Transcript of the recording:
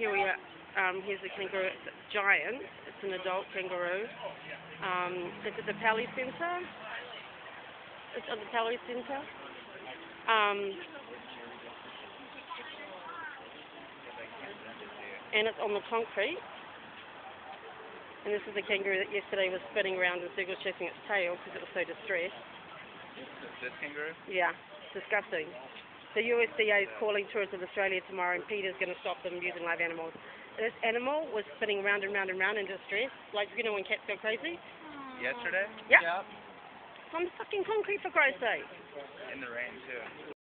here we are. Here's the kangaroo. It's giant. It's an adult kangaroo. It's at the Paley Center. It's at the Paley Center. And it's on the concrete. And this is the kangaroo that yesterday was spinning around in circles chasing its tail because it was so distressed. This kangaroo? Yeah. Disgusting. The USDA is calling tourists of Australia tomorrow, and Peter's going to stop them using live animals. This animal was spinning round and round and round in distress, like, you know, when cats go crazy? Yesterday? Yep. On the fucking concrete, for Christ's sake. In the rain, too.